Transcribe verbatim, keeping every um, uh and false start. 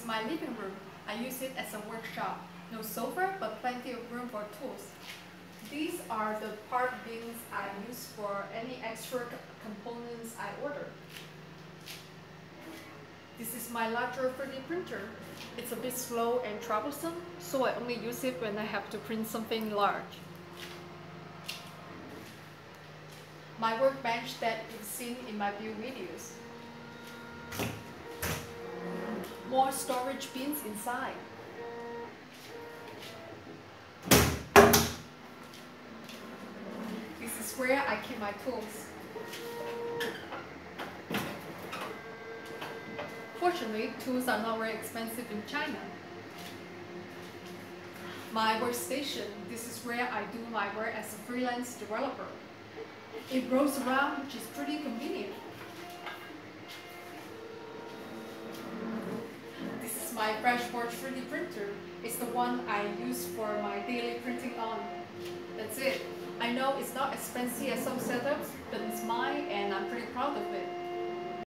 use my living room. I use it as a workshop. No sofa, but plenty of room for tools. These are the part bins I use for any extra components I order. This is my larger three D printer. It's a bit slow and troublesome, so I only use it when I have to print something large. My workbench that you've seen in my view videos. More storage bins inside. This is where I keep my tools. Fortunately, tools are not very expensive in China. My workstation, this is where I do my work as a freelance developer. It rolls around, which is pretty convenient. This is my Flashforge three D printer. It's the one I use for my daily printing on. That's it. I know it's not as fancy as some setups, but it's mine and I'm pretty proud of it.